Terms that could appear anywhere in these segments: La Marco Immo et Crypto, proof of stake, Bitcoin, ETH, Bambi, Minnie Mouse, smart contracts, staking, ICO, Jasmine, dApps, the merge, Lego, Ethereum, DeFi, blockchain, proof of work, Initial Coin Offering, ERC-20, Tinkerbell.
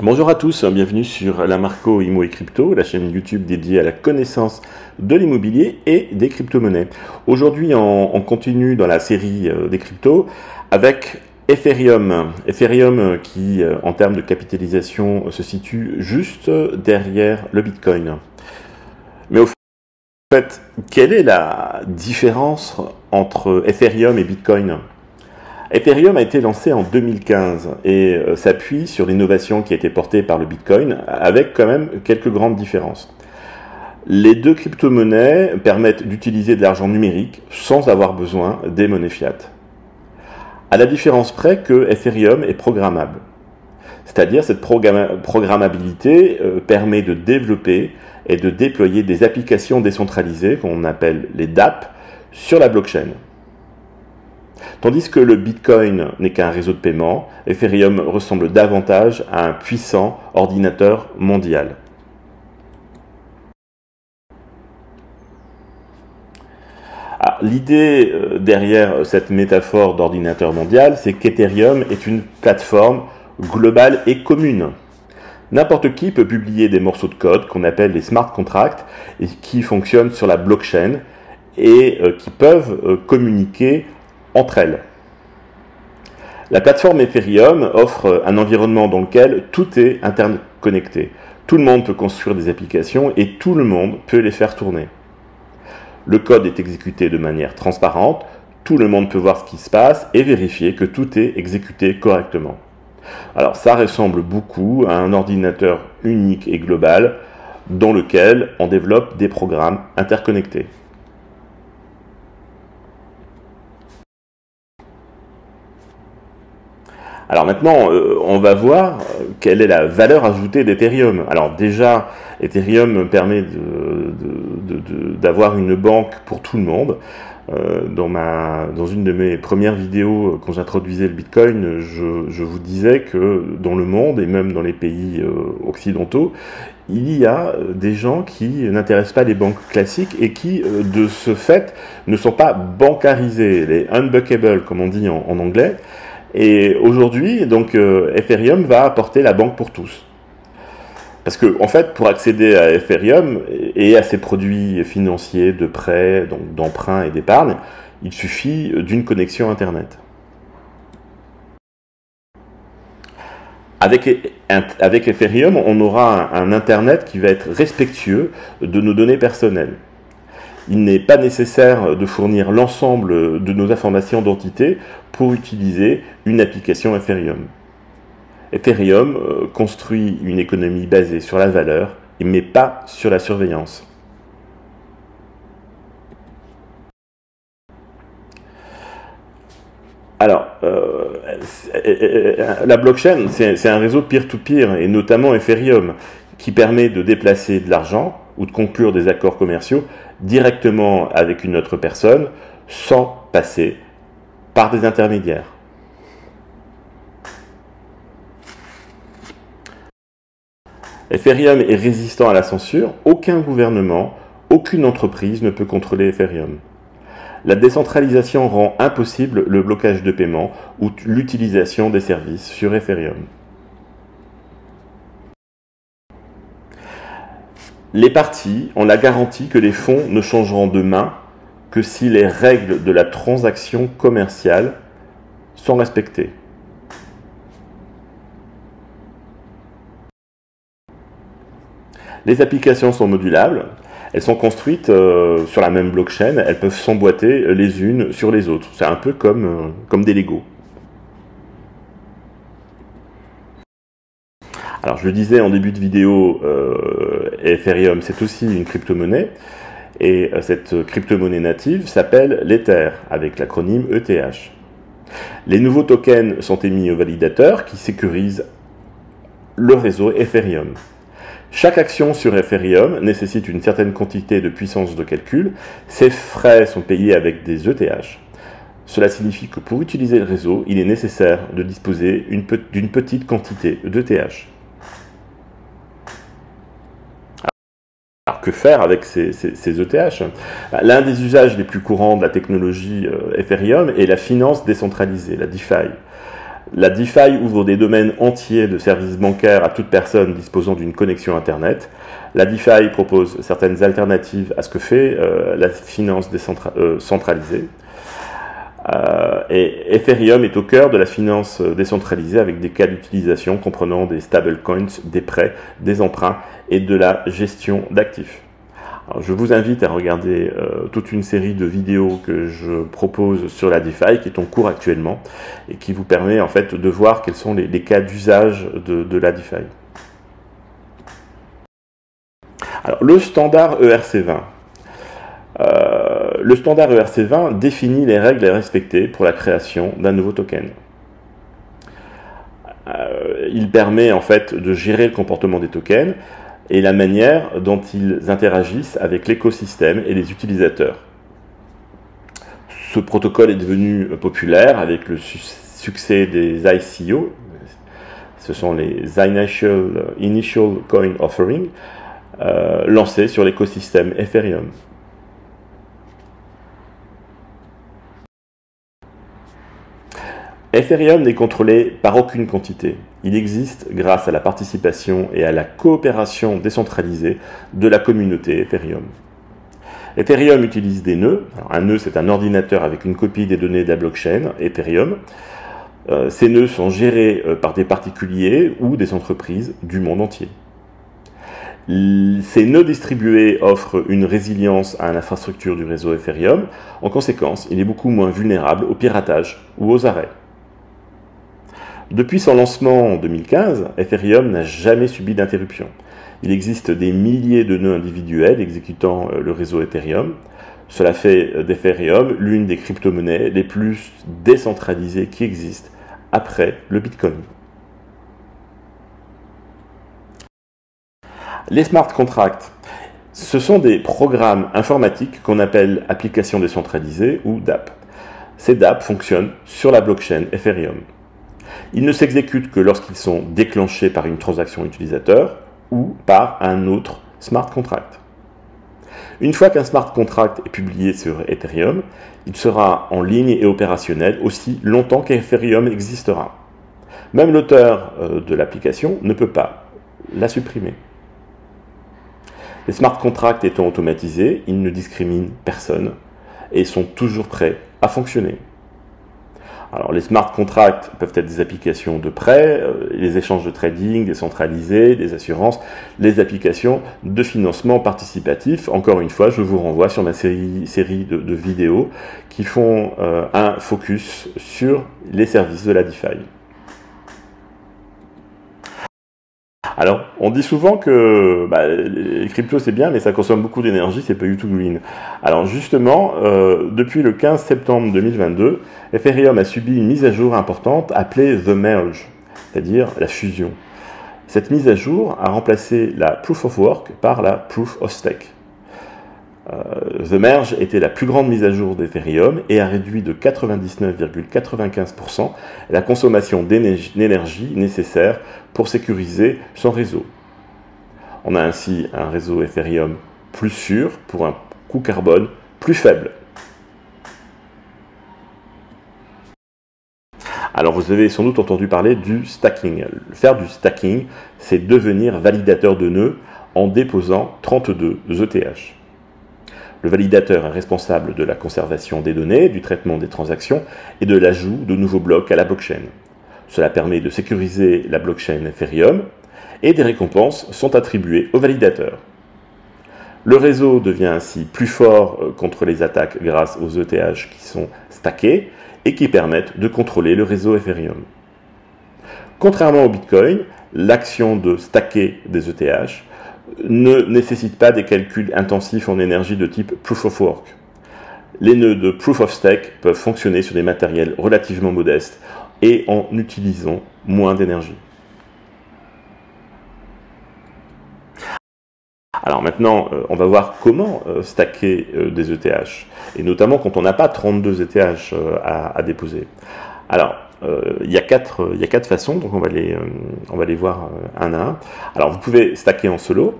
Bonjour à tous, bienvenue sur La Marco Immo et Crypto, la chaîne YouTube dédiée à la connaissance de l'immobilier et des crypto-monnaies. Aujourd'hui, on continue dans la série des cryptos avec Ethereum qui, en termes de capitalisation, se situe juste derrière le Bitcoin. Mais au fait, quelle est la différence entre Ethereum et Bitcoin ? Ethereum a été lancé en 2015 et s'appuie sur l'innovation qui a été portée par le Bitcoin avec quand même quelques grandes différences. Les deux crypto-monnaies permettent d'utiliser de l'argent numérique sans avoir besoin des monnaies fiat. À la différence près que Ethereum est programmable. C'est-à-dire cette programmabilité permet de développer et de déployer des applications décentralisées qu'on appelle les dApps sur la blockchain. Tandis que le Bitcoin n'est qu'un réseau de paiement, Ethereum ressemble davantage à un puissant ordinateur mondial. L'idée derrière cette métaphore d'ordinateur mondial, c'est qu'Ethereum est une plateforme globale et commune. N'importe qui peut publier des morceaux de code qu'on appelle les smart contracts et qui fonctionnent sur la blockchain et qui peuvent communiquer entre elles. La plateforme Ethereum offre un environnement dans lequel tout est interconnecté. Tout le monde peut construire des applications et tout le monde peut les faire tourner. Le code est exécuté de manière transparente, tout le monde peut voir ce qui se passe et vérifier que tout est exécuté correctement. Alors ça ressemble beaucoup à un ordinateur unique et global dans lequel on développe des programmes interconnectés. Alors maintenant, on va voir quelle est la valeur ajoutée d'Ethereum. Alors déjà, Ethereum permet d'avoir une banque pour tout le monde. Dans une de mes premières vidéos quand j'introduisais le Bitcoin, je vous disais que dans le monde et même dans les pays occidentaux, il y a des gens qui n'intéressent pas les banques classiques et qui, de ce fait, ne sont pas bancarisés, les unbankable, comme on dit en anglais. Et aujourd'hui, donc, Ethereum va apporter la banque pour tous. Parce que, en fait, pour accéder à Ethereum et à ses produits financiers de prêt, donc d'emprunt et d'épargne, il suffit d'une connexion Internet. Avec Ethereum, on aura un Internet qui va être respectueux de nos données personnelles. Il n'est pas nécessaire de fournir l'ensemble de nos informations d'identité pour utiliser une application Ethereum. Ethereum construit une économie basée sur la valeur, mais pas sur la surveillance. Alors, la blockchain, c'est un réseau peer-to-peer, et notamment Ethereum, qui permet de déplacer de l'argent ou de conclure des accords commerciaux directement avec une autre personne sans passer par des intermédiaires. Ethereum est résistant à la censure. Aucun gouvernement, aucune entreprise ne peut contrôler Ethereum. La décentralisation rend impossible le blocage de paiement ou l'utilisation des services sur Ethereum. Les parties ont la garantie que les fonds ne changeront de main que si les règles de la transaction commerciale sont respectées. Les applications sont modulables, elles sont construites sur la même blockchain, elles peuvent s'emboîter les unes sur les autres. C'est un peu comme des Legos. Alors je le disais en début de vidéo, Ethereum c'est aussi une crypto-monnaie et cette crypto-monnaie native s'appelle l'Ether avec l'acronyme ETH. Les nouveaux tokens sont émis aux validateurs qui sécurisent le réseau Ethereum. Chaque action sur Ethereum nécessite une certaine quantité de puissance de calcul. Ces frais sont payés avec des ETH. Cela signifie que pour utiliser le réseau, il est nécessaire de disposer d'une petite quantité d'ETH. que faire avec ces ETH. L'un des usages les plus courants de la technologie Ethereum est la finance décentralisée, la DeFi. La DeFi ouvre des domaines entiers de services bancaires à toute personne disposant d'une connexion Internet. La DeFi propose certaines alternatives à ce que fait la finance centralisée. Et Ethereum est au cœur de la finance décentralisée avec des cas d'utilisation comprenant des stablecoins, des prêts, des emprunts et de la gestion d'actifs. Alors, je vous invite à regarder toute une série de vidéos que je propose sur la DeFi qui est en cours actuellement et qui vous permet en fait de voir quels sont les cas d'usage de la DeFi. Alors, le standard ERC-20. Le standard ERC-20 définit les règles à respecter pour la création d'un nouveau token. Il permet en fait de gérer le comportement des tokens et la manière dont ils interagissent avec l'écosystème et les utilisateurs. Ce protocole est devenu populaire avec le succès des ICO, ce sont les Initial Coin Offering, lancés sur l'écosystème Ethereum. Ethereum n'est contrôlé par aucune quantité. Il existe grâce à la participation et à la coopération décentralisée de la communauté Ethereum. Ethereum utilise des nœuds. Alors, un nœud, c'est un ordinateur avec une copie des données de la blockchain Ethereum. Ces nœuds sont gérés par des particuliers ou des entreprises du monde entier. Ces nœuds distribués offrent une résilience à l'infrastructure du réseau Ethereum. En conséquence, il est beaucoup moins vulnérable au piratage ou aux arrêts. Depuis son lancement en 2015, Ethereum n'a jamais subi d'interruption. Il existe des milliers de nœuds individuels exécutant le réseau Ethereum. Cela fait d'Ethereum l'une des crypto-monnaies les plus décentralisées qui existent après le Bitcoin. Les smart contracts, ce sont des programmes informatiques qu'on appelle applications décentralisées ou dApps. Ces dApps fonctionnent sur la blockchain Ethereum. Ils ne s'exécutent que lorsqu'ils sont déclenchés par une transaction utilisateur ou par un autre smart contract. Une fois qu'un smart contract est publié sur Ethereum, il sera en ligne et opérationnel aussi longtemps qu'Ethereum existera. Même l'auteur de l'application ne peut pas la supprimer. Les smart contracts étant automatisés, ils ne discriminent personne et sont toujours prêts à fonctionner. Alors, les smart contracts peuvent être des applications de prêt, les échanges de trading décentralisés, des assurances, les applications de financement participatif. Encore une fois, je vous renvoie sur ma série de vidéos qui font un focus sur les services de la DeFi. Alors, on dit souvent que les cryptos c'est bien, mais ça consomme beaucoup d'énergie, c'est pas du tout green. Alors justement, depuis le 15 septembre 2022, Ethereum a subi une mise à jour importante appelée the merge, c'est-à-dire la fusion. Cette mise à jour a remplacé la proof of work par la proof of stake. The merge était la plus grande mise à jour d'Ethereum et a réduit de 99,95% la consommation d'énergie nécessaire pour sécuriser son réseau. On a ainsi un réseau Ethereum plus sûr pour un coût carbone plus faible. Alors vous avez sans doute entendu parler du stacking. Faire du stacking, c'est devenir validateur de nœuds en déposant 32 ETH. Le validateur est responsable de la conservation des données, du traitement des transactions et de l'ajout de nouveaux blocs à la blockchain. Cela permet de sécuriser la blockchain Ethereum et des récompenses sont attribuées au validateur. Le réseau devient ainsi plus fort contre les attaques grâce aux ETH qui sont stackés et qui permettent de contrôler le réseau Ethereum. Contrairement au Bitcoin, l'action de stacker des ETH ne nécessite pas des calculs intensifs en énergie de type proof of work. Les nœuds de proof of stake peuvent fonctionner sur des matériels relativement modestes et en utilisant moins d'énergie. Alors maintenant, on va voir comment stacker des ETH, et notamment quand on n'a pas 32 ETH à déposer. Alors, il y a quatre façons, donc on va les voir un à un. Alors, vous pouvez stacker en solo,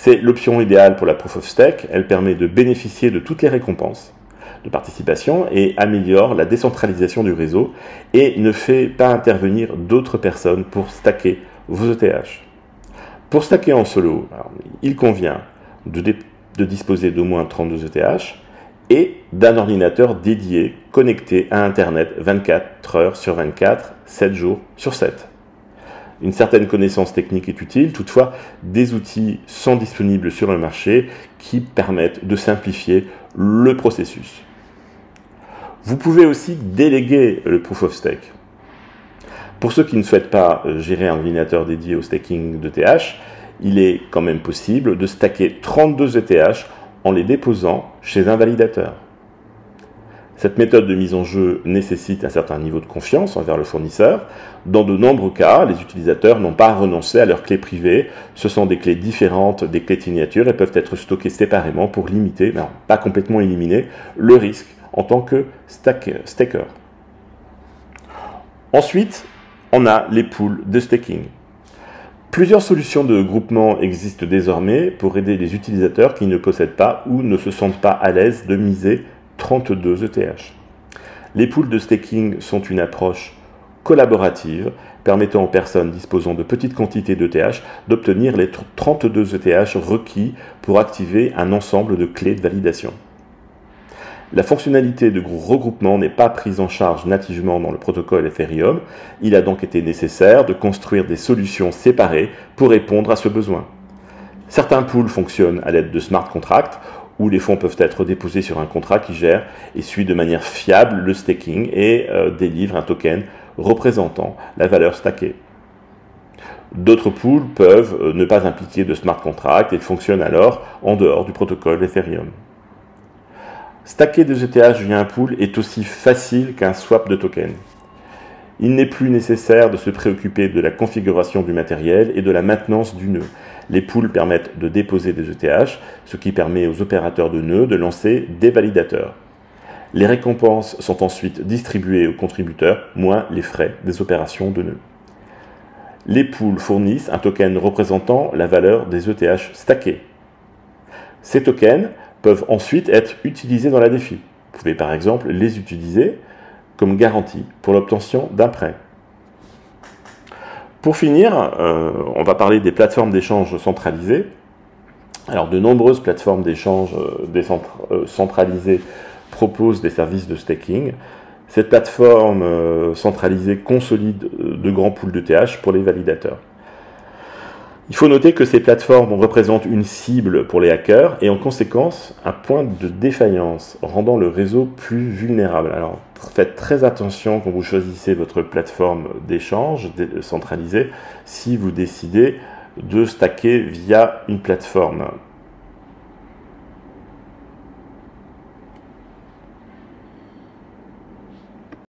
C'est l'option idéale pour la proof of stake. Elle permet de bénéficier de toutes les récompenses de participation et améliore la décentralisation du réseau et ne fait pas intervenir d'autres personnes pour stacker vos ETH. Pour stacker en solo, alors, il convient de disposer d'au moins 32 ETH et d'un ordinateur dédié connecté à Internet 24 heures sur 24, 7 jours sur 7. Une certaine connaissance technique est utile, toutefois des outils sont disponibles sur le marché qui permettent de simplifier le processus. Vous pouvez aussi déléguer le proof of stake. Pour ceux qui ne souhaitent pas gérer un ordinateur dédié au staking d'ETH, il est quand même possible de stacker 32 ETH en les déposant chez un validateur. Cette méthode de mise en jeu nécessite un certain niveau de confiance envers le fournisseur. Dans de nombreux cas, les utilisateurs n'ont pas renoncé à leurs clés privées. Ce sont des clés différentes des clés de signature et peuvent être stockées séparément pour limiter, non, pas complètement éliminer, le risque en tant que staker. Ensuite, on a les pools de staking. Plusieurs solutions de groupement existent désormais pour aider les utilisateurs qui ne possèdent pas ou ne se sentent pas à l'aise de miser 32 ETH. Les pools de staking sont une approche collaborative permettant aux personnes disposant de petites quantités d'ETH d'obtenir les 32 ETH requis pour activer un ensemble de clés de validation. La fonctionnalité de regroupement n'est pas prise en charge nativement dans le protocole Ethereum. Il a donc été nécessaire de construire des solutions séparées pour répondre à ce besoin. Certains pools fonctionnent à l'aide de smart contracts où les fonds peuvent être déposés sur un contrat qui gère et suit de manière fiable le staking et délivre un token représentant la valeur stackée. D'autres pools peuvent ne pas impliquer de smart contract et fonctionnent alors en dehors du protocole Ethereum. Stacker des ETH via un pool est aussi facile qu'un swap de tokens. Il n'est plus nécessaire de se préoccuper de la configuration du matériel et de la maintenance du nœud. Les pools permettent de déposer des ETH, ce qui permet aux opérateurs de nœuds de lancer des validateurs. Les récompenses sont ensuite distribuées aux contributeurs, moins les frais des opérations de nœuds. Les pools fournissent un token représentant la valeur des ETH stackés. Ces tokens peuvent ensuite être utilisés dans la DeFi. Vous pouvez par exemple les utiliser comme garantie pour l'obtention d'un prêt. Pour finir, on va parler des plateformes d'échange centralisées. Alors, de nombreuses plateformes d'échange centralisées proposent des services de staking. Cette plateforme centralisée consolide de grands pools d'ETH pour les validateurs. Il faut noter que ces plateformes représentent une cible pour les hackers et en conséquence un point de défaillance rendant le réseau plus vulnérable. Alors faites très attention quand vous choisissez votre plateforme d'échange centralisée si vous décidez de stacker via une plateforme.